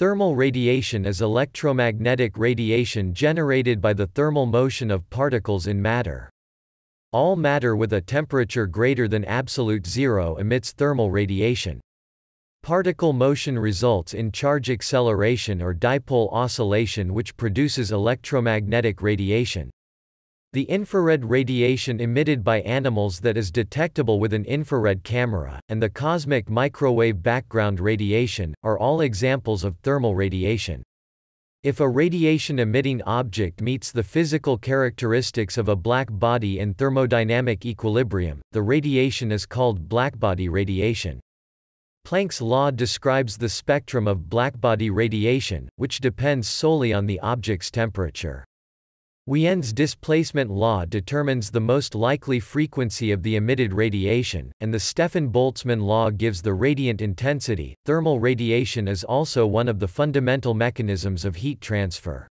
Thermal radiation is electromagnetic radiation generated by the thermal motion of particles in matter. All matter with a temperature greater than absolute zero emits thermal radiation. Particle motion results in charge acceleration or dipole oscillation, which produces electromagnetic radiation. The infrared radiation emitted by animals that is detectable with an infrared camera, and the cosmic microwave background radiation, are all examples of thermal radiation. If a radiation-emitting object meets the physical characteristics of a black body in thermodynamic equilibrium, the radiation is called blackbody radiation. Planck's law describes the spectrum of blackbody radiation, which depends solely on the object's temperature. Wien's displacement law determines the most likely frequency of the emitted radiation, and the Stefan–Boltzmann law gives the radiant intensity. Thermal radiation is also one of the fundamental mechanisms of heat transfer.